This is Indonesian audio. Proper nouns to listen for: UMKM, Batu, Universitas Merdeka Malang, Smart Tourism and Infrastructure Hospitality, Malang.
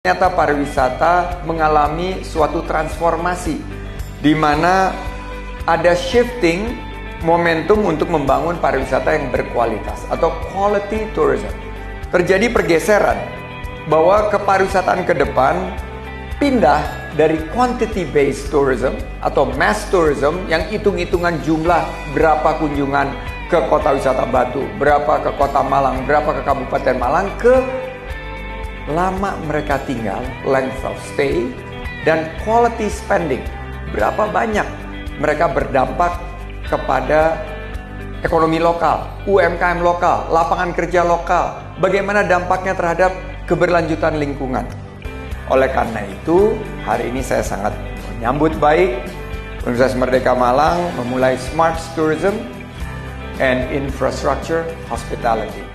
Ternyata pariwisata mengalami suatu transformasi di mana ada shifting momentum untuk membangun pariwisata yang berkualitas atau quality tourism. Terjadi pergeseran bahwa kepariwisataan ke depan pindah dari quantity based tourism atau mass tourism yang hitung-hitungan jumlah berapa kunjungan ke kota wisata Batu, berapa ke kota Malang, berapa ke Kabupaten Malang ke lama mereka tinggal, length of stay, dan quality spending. Berapa banyak mereka berdampak kepada ekonomi lokal, UMKM lokal, lapangan kerja lokal, bagaimana dampaknya terhadap keberlanjutan lingkungan. Oleh karena itu, hari ini saya sangat menyambut baik Universitas Merdeka Malang memulai Smart Tourism and Infrastructure Hospitality.